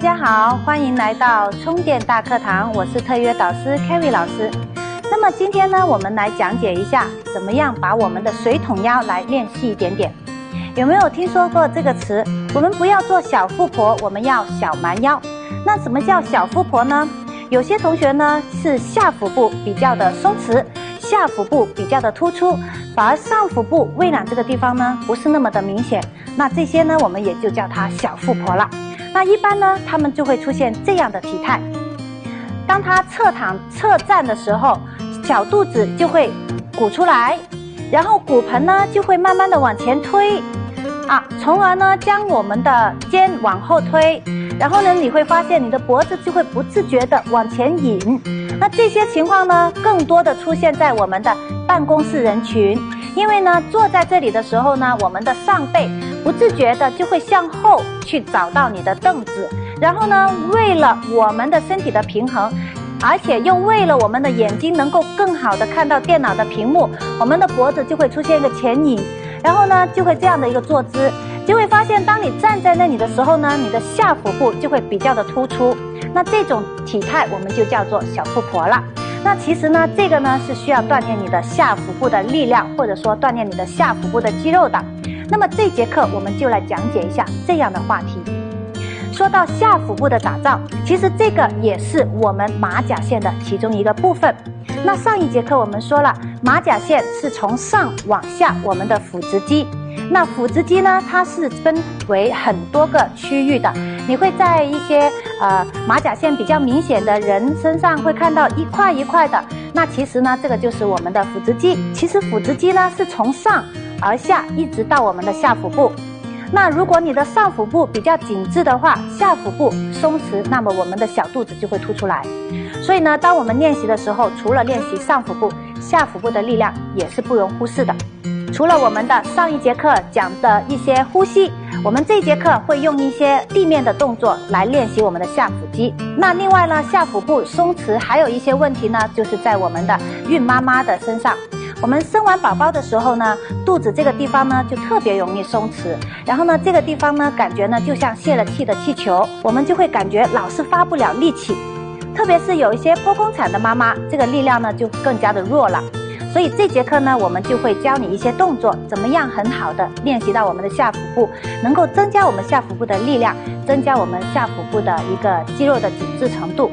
家好，欢迎来到充电大课堂，我是特约导师 Carrie 老师。那么今天呢，我们来讲解一下怎么样把我们的水桶腰来练细一点点。有没有听说过这个词？我们不要做小富婆，我们要小蛮腰。那什么叫小富婆呢？有些同学呢是下腹部比较的松弛，下腹部比较的突出，反而上腹部微软这个地方呢不是那么的明显。那这些呢，我们也就叫它小富婆了。那一般呢，他们就会出现这样的体态。当他侧躺侧站的时候，小肚子就会鼓出来，然后骨盆呢就会慢慢的往前推啊，从而呢将我们的肩往后推，然后呢你会发现你的脖子就会不自觉的往前引。那这些情况呢，更多的出现在我们的办公室人群，因为呢坐在这里的时候呢，我们的上背不自觉的就会向后去找到你的凳子，然后呢，为了我们的身体的平衡，而且又为了我们的眼睛能够更好的看到电脑的屏幕，我们的脖子就会出现一个前引，然后呢，就会这样的一个坐姿，就会发现当你站在那里的时候呢，你的下腹部就会比较的突出，那这种体态我们就叫做小富婆了。那其实呢，这个呢是需要锻炼你的下腹部的力量，或者说锻炼你的下腹部的肌肉的。那么这节课我们就来讲解一下这样的话题。说到下腹部的打造，其实这个也是我们马甲线的其中一个部分。那上一节课我们说了，马甲线是从上往下我们的腹直肌。那腹直肌呢，它是分为很多个区域的。你会在一些马甲线比较明显的人身上会看到一块一块的。那其实呢，这个就是我们的腹直肌。其实腹直肌呢是从上而下一直到我们的下腹部。那如果你的上腹部比较紧致的话，下腹部松弛，那么我们的小肚子就会凸出来。所以呢，当我们练习的时候，除了练习上腹部，下腹部的力量也是不容忽视的。除了我们的上一节课讲的一些呼吸，我们这一节课会用一些地面的动作来练习我们的下腹肌。那另外呢，下腹部松弛还有一些问题呢，就是在我们的孕妈妈的身上。我们生完宝宝的时候呢，肚子这个地方呢就特别容易松弛，然后呢这个地方呢感觉呢就像泄了气的气球，我们就会感觉老是发不了力气。特别是有一些剖宫产的妈妈，这个力量呢就更加的弱了。所以这节课呢，我们就会教你一些动作，怎么样很好的练习到我们的下腹部，能够增加我们下腹部的力量，增加我们下腹部的一个肌肉的紧致程度。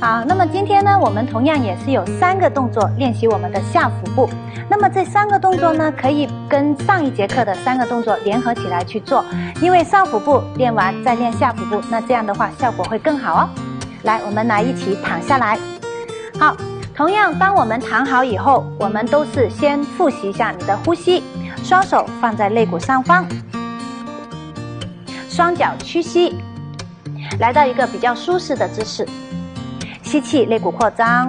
好，那么今天呢，我们同样也是有三个动作练习我们的下腹部。那么这三个动作呢，可以跟上一节课的三个动作联合起来去做，因为上腹部练完再练下腹部，那这样的话效果会更好哦。来，我们来一起躺下来。好，同样当我们躺好以后，我们都是先复习一下你的呼吸，双手放在肋骨上方，双脚屈膝，来到一个比较舒适的姿势。吸气，肋骨扩张；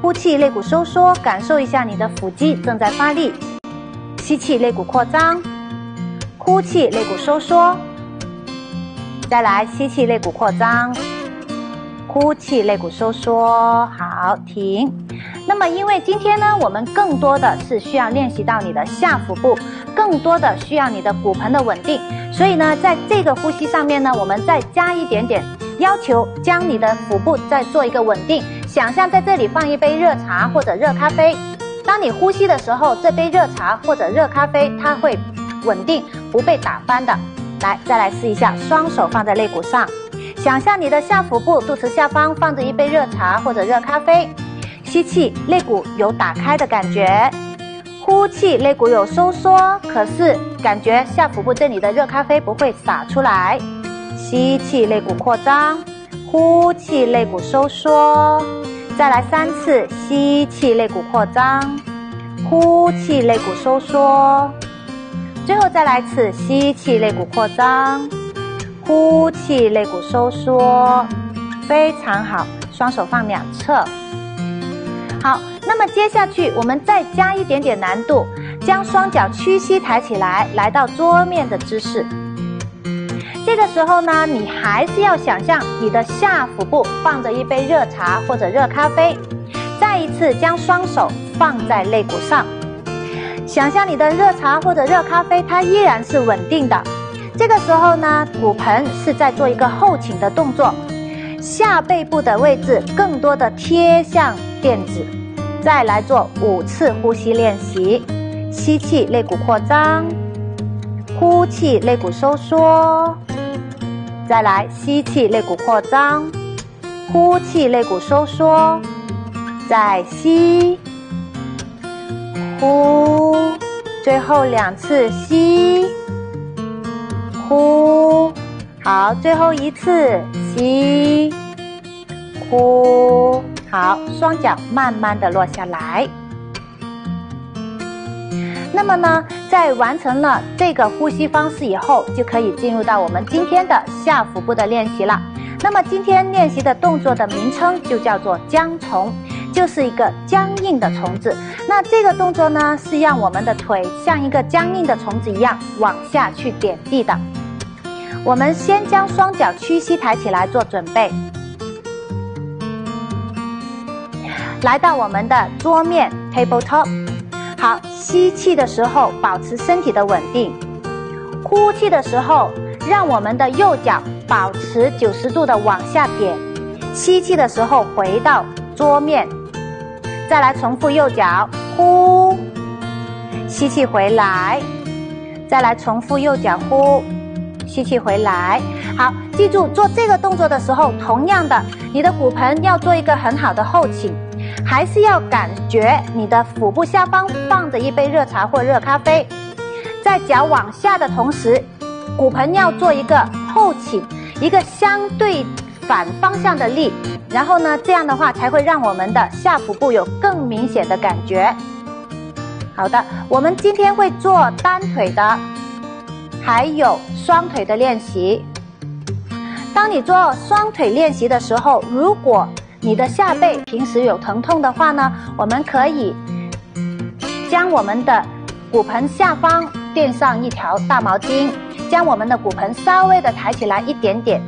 呼气，肋骨收缩。感受一下你的腹肌正在发力。吸气，肋骨扩张；呼气，肋骨收缩。再来，吸气，肋骨扩张；呼气，肋骨收缩。好，停。那么，因为今天呢，我们更多的是需要练习到你的下腹部，更多的需要你的骨盆的稳定，所以呢，在这个呼吸上面呢，我们再加一点点。要求将你的腹部再做一个稳定，想象在这里放一杯热茶或者热咖啡，当你呼吸的时候，这杯热茶或者热咖啡它会稳定不被打翻的。来，再来试一下，双手放在肋骨上，想象你的下腹部肚脐下方放着一杯热茶或者热咖啡，吸气肋骨有打开的感觉，呼气肋骨有收缩，可是感觉下腹部这里的热咖啡不会洒出来。吸气肋骨扩张，呼气肋骨收缩，再来3次，吸气肋骨扩张，呼气肋骨收缩，最后再来1次，吸气肋骨扩张，呼气肋骨收缩。非常好，双手放两侧。好，那么接下去我们再加一点点难度，将双脚屈膝抬起来，来到桌面的姿势。这个时候呢，你还是要想象你的下腹部放着一杯热茶或者热咖啡，再一次将双手放在肋骨上，想象你的热茶或者热咖啡，它依然是稳定的。这个时候呢，骨盆是在做一个后倾的动作，下背部的位置更多的贴向垫子。再来做5次呼吸练习，吸气肋骨扩张，呼气肋骨收缩，再来吸气肋骨扩张，呼气肋骨收缩，再吸，呼，最后2次吸，呼，好，最后1次吸，呼，好，双脚慢慢的落下来。那么呢，在完成了这个呼吸方式以后，就可以进入到我们今天的下腹部的练习了。那么今天练习的动作的名称就叫做僵虫，就是一个僵硬的虫子。那这个动作呢，是让我们的腿像一个僵硬的虫子一样往下去点地的。我们先将双脚屈膝抬起来做准备，来到我们的桌面 tabletop。 好，吸气的时候保持身体的稳定，呼气的时候让我们的右脚保持90度的往下点，吸气的时候回到桌面，再来重复右脚，呼，吸气回来，再来重复右脚，呼，吸气回来。好，记住做这个动作的时候，同样的，你的骨盆要做一个很好的后倾，还是要感觉你的腹部下方放着一杯热茶或热咖啡，在脚往下的同时，骨盆要做一个后倾，一个相对反方向的力，然后呢，这样的话才会让我们的下腹部有更明显的感觉。好的，我们今天会做单腿的，还有双腿的练习。当你做双腿练习的时候，如果你的下背平时有疼痛的话呢，我们可以将我们的骨盆下方垫上一条大毛巾，将我们的骨盆稍微的抬起来一点点。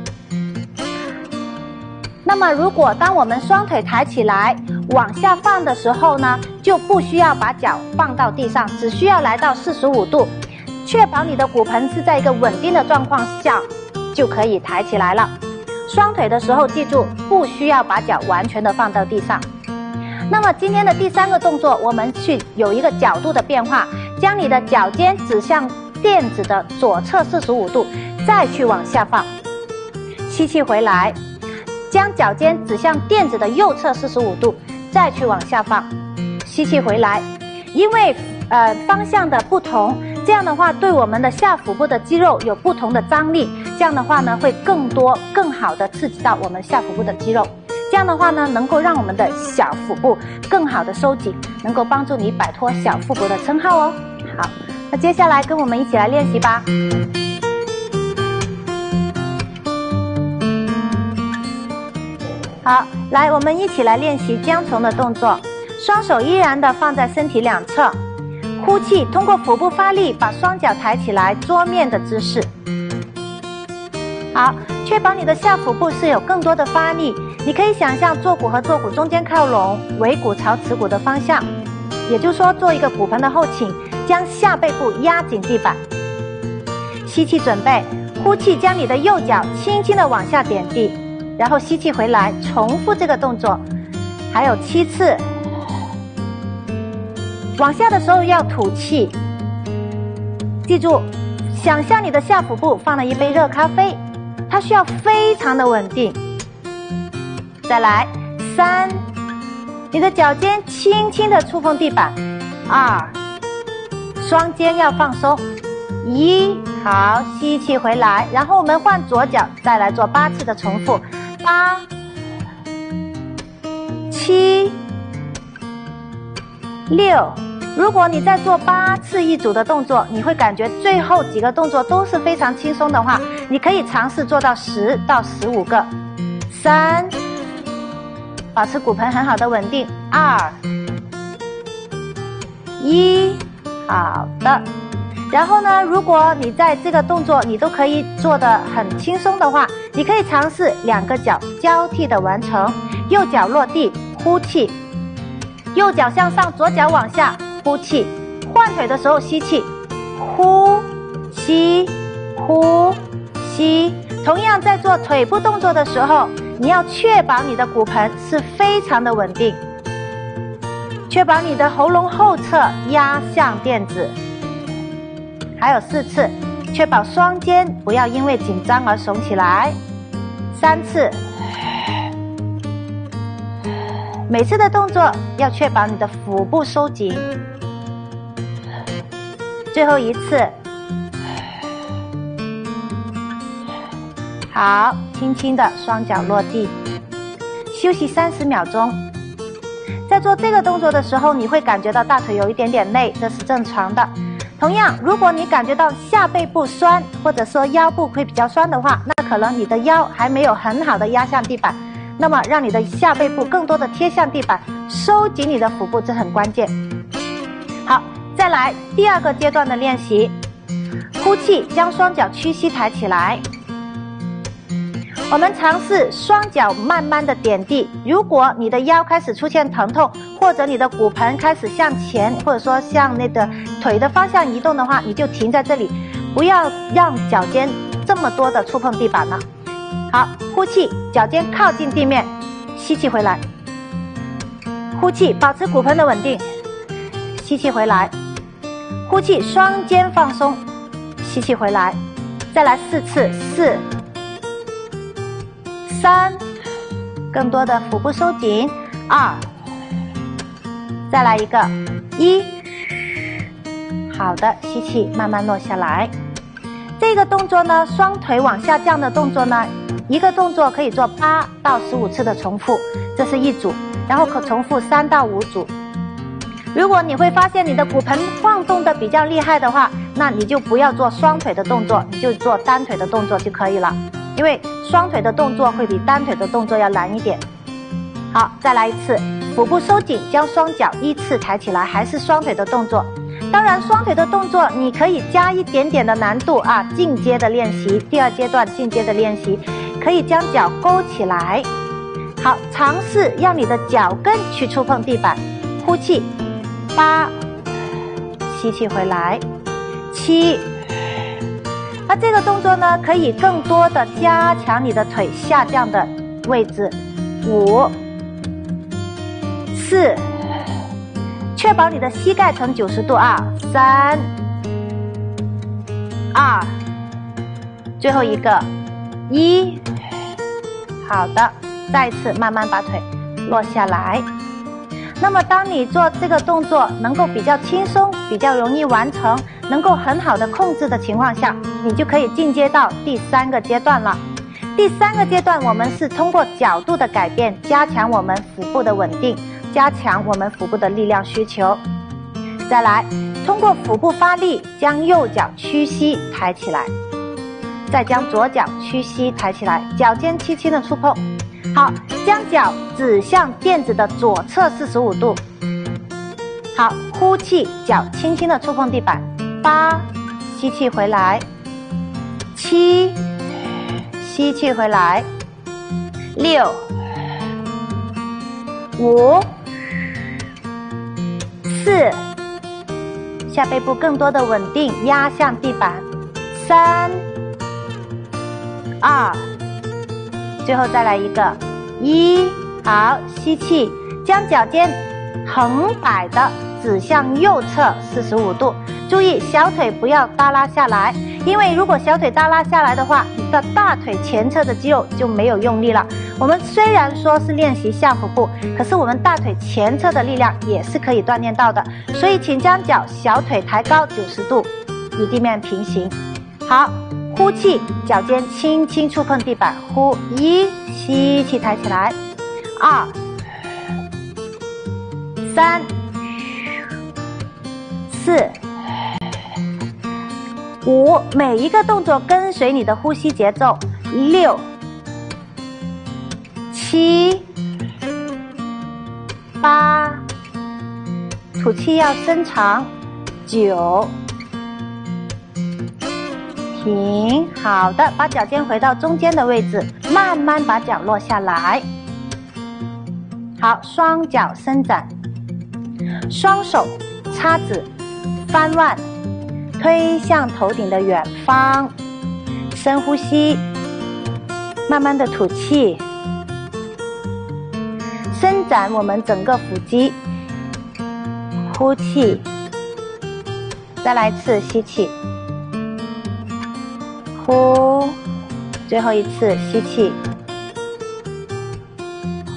那么如果当我们双腿抬起来往下放的时候呢，就不需要把脚放到地上，只需要来到45度，确保你的骨盆是在一个稳定的状况下就可以抬起来了。双腿的时候记住不需要把脚完全的放到地上。那么今天的第3个动作，我们去有一个角度的变化，将你的脚尖指向垫子的左侧45度，再去往下放，吸气回来，将脚尖指向垫子的右侧45度，再去往下放，吸气回来。因为方向的不同，这样的话对我们的下腹部的肌肉有不同的张力，这样的话呢会更多更好的刺激到我们下腹部的肌肉，这样的话呢能够让我们的小腹部更好的收紧，能够帮助你摆脱小腹部的称号哦。好，那接下来跟我们一起来练习吧。好，来，我们一起来练习僵虫的动作。双手依然的放在身体两侧，呼气，通过腹部发力把双脚抬起来，桌面的姿势。好，确保你的下腹部是有更多的发力，你可以想象坐骨和坐骨中间靠拢，尾骨朝尺骨的方向，也就是说做一个骨盆的后倾，将下背部压紧地板。吸气准备，呼气，将你的右脚轻轻的往下点地，然后吸气回来，重复这个动作，还有7次。往下的时候要吐气，记住，想象你的下腹部放了一杯热咖啡，它需要非常的稳定。再来，3，你的脚尖轻轻的触碰地板，2，双肩要放松，1，好，吸气回来，然后我们换左脚，再来做8次的重复，8、7、6。如果你在做8次一组的动作，你会感觉最后几个动作都是非常轻松的话，你可以尝试做到10到15个。3，保持骨盆很好的稳定，2、1，好的。然后呢，如果你在这个动作你都可以做得很轻松的话，你可以尝试2个脚交替的完成，右脚落地，呼气，右脚向上，左脚往下，呼气，换腿的时候吸气，呼吸呼吸。同样，在做腿部动作的时候，你要确保你的骨盆是非常的稳定，确保你的喉咙后侧压向垫子。还有4次，确保双肩不要因为紧张而耸起来。3次。每次的动作要确保你的腹部收紧。最后1次。好，轻轻的双脚落地，休息30秒钟。在做这个动作的时候，你会感觉到大腿有一点点累，这是正常的。同样，如果你感觉到下背部酸，或者说腰部会比较酸的话，那可能你的腰还没有很好的压向地板。那么，让你的下背部更多的贴向地板，收紧你的腹部，这很关键。好，再来第2个阶段的练习，呼气，将双脚屈膝抬起来。我们尝试双脚慢慢的点地。如果你的腰开始出现疼痛，或者你的骨盆开始向前，或者说向那个腿的方向移动的话，你就停在这里，不要让脚尖这么多的触碰地板了。好，呼气，脚尖靠近地面，吸气回来，呼气，保持骨盆的稳定，吸气回来，呼气，双肩放松，吸气回来，再来4次，4、3，更多的腹部收紧，2，再来1个，1，好的，吸气，慢慢落下来。这个动作呢，双腿往下降的动作呢，一个动作可以做8到15次的重复，这是1组，然后可重复3到5组。如果你会发现你的骨盆晃动的比较厉害的话，那你就不要做双腿的动作，你就做单腿的动作就可以了，因为双腿的动作会比单腿的动作要难一点。好，再来1次，腹部收紧，将双脚依次抬起来，还是双腿的动作。当然，双腿的动作你可以加一点点的难度啊，进阶的练习，第2阶段进阶的练习，可以将脚勾起来。好，尝试让你的脚跟去触碰地板，呼气，8，吸气回来，7。那这个动作呢，可以更多的加强你的腿下降的位置，5、4，确保你的膝盖呈90度啊，3、2，最后1个，1，好的，再次慢慢把腿落下来。那么当你做这个动作能够比较轻松，比较容易完成，能够很好的控制的情况下，你就可以进阶到第3个阶段了。第3个阶段，我们是通过角度的改变，加强我们腹部的稳定，加强我们腹部的力量需求。再来，通过腹部发力，将右脚屈膝抬起来，再将左脚屈膝抬起来，脚尖轻轻的触碰。好，将脚指向垫子的左侧45度。好，呼气，脚轻轻的触碰地板，8，吸气回来，7，吸气回来，6，5、4，下背部更多的稳定，压向地板，3、2，最后再来1个，1，好，吸气，将脚尖横摆的指向右侧45度，注意小腿不要耷拉下来，因为如果小腿耷拉下来的话，你的大腿前侧的肌肉就没有用力了。我们虽然说是练习下腹部，可是我们大腿前侧的力量也是可以锻炼到的，所以请将脚小腿抬高90度，与地面平行。好，呼气，脚尖轻轻触碰地板，呼，1，吸气抬起来，2、3、4、5，每一个动作跟随你的呼吸节奏，6、7、8，吐气要伸长，9，停，好的，把脚尖回到中间的位置，慢慢把脚落下来。好，双脚伸展，双手叉指，翻腕，推向头顶的远方。深呼吸，慢慢的吐气，伸展我们整个腹肌。呼气，再来一次吸气，呼，最后一次吸气，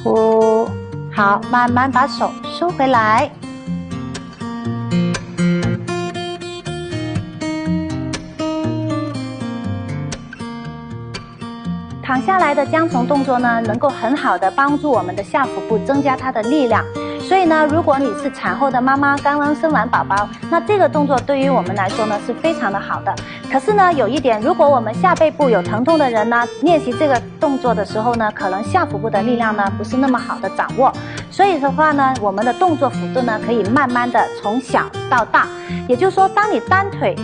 呼。好，慢慢把手收回来。躺下来的姜虫动作呢，能够很好的帮助我们的下腹部增加它的力量。所以呢，如果你是产后的妈妈，刚刚生完宝宝，那这个动作对于我们来说呢是非常的好的。可是呢，有一点，如果我们下背部有疼痛的人呢，练习这个动作的时候呢，可能下腹部的力量呢不是那么好的掌握。所以的话呢，我们的动作幅度呢可以慢慢的从小到大。也就是说，当你单腿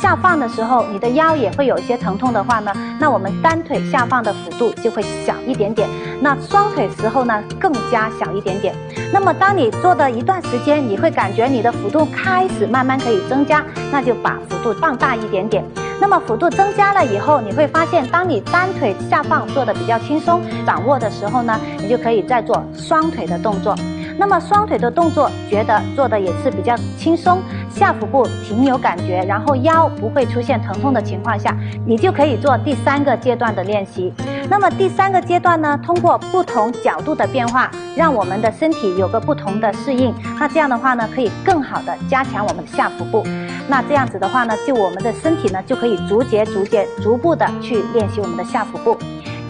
下放的时候，你的腰也会有一些疼痛的话呢，那我们单腿下放的幅度就会小一点点，那双腿时候呢更加小一点点。那么当你做的一段时间，你会感觉你的幅度开始慢慢可以增加，那就把幅度放大一点点。那么幅度增加了以后，你会发现当你单腿下放做的比较轻松掌握的时候呢，你就可以再做双腿的动作。那么双腿的动作觉得做的也是比较轻松，下腹部挺有感觉，然后腰不会出现疼痛的情况下，你就可以做第三个阶段的练习。那么第三个阶段呢，通过不同角度的变化，让我们的身体有个不同的适应，那这样的话呢，可以更好的加强我们的下腹部。那这样子的话呢，就我们的身体呢就可以逐步的去练习我们的下腹部。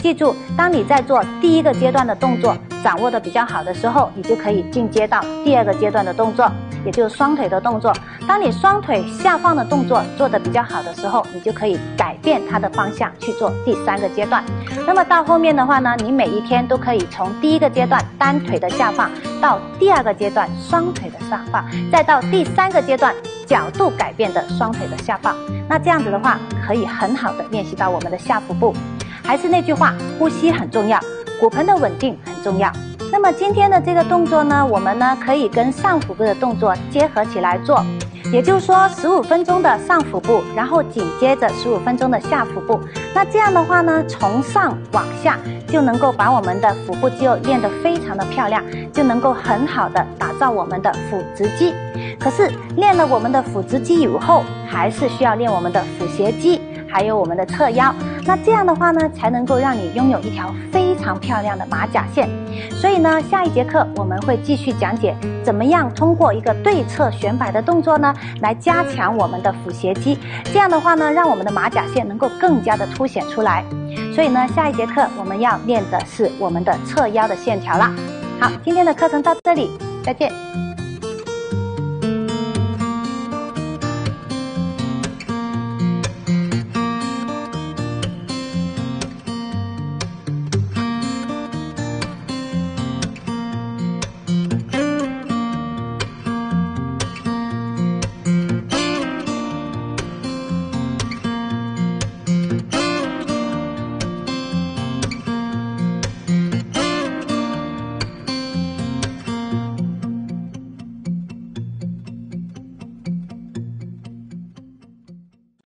记住，当你在做第一个阶段的动作掌握的比较好的时候，你就可以进阶到第二个阶段的动作，也就是双腿的动作。当你双腿下放的动作做的比较好的时候，你就可以改变它的方向去做第三个阶段。那么到后面的话呢，你每一天都可以从第一个阶段单腿的下放到第二个阶段双腿的下放，再到第三个阶段角度改变的双腿的下放。那这样子的话，可以很好的练习到我们的下腹部。还是那句话，呼吸很重要，骨盆的稳定很重要。那么今天的这个动作呢，我们呢可以跟上腹部的动作结合起来做，也就是说15分钟的上腹部，然后紧接着15分钟的下腹部。那这样的话呢，从上往下就能够把我们的腹部肌肉练得非常的漂亮，就能够很好的打造我们的腹直肌。可是练了我们的腹直肌以后，还是需要练我们的腹斜肌，还有我们的侧腰。那这样的话呢，才能够让你拥有一条非常漂亮的马甲线。所以呢，下一节课我们会继续讲解怎么样通过一个对侧悬摆的动作呢，来加强我们的腹斜肌。这样的话呢，让我们的马甲线能够更加的凸显出来。所以呢，下一节课我们要练的是我们的侧腰的线条啦。好，今天的课程到这里，再见。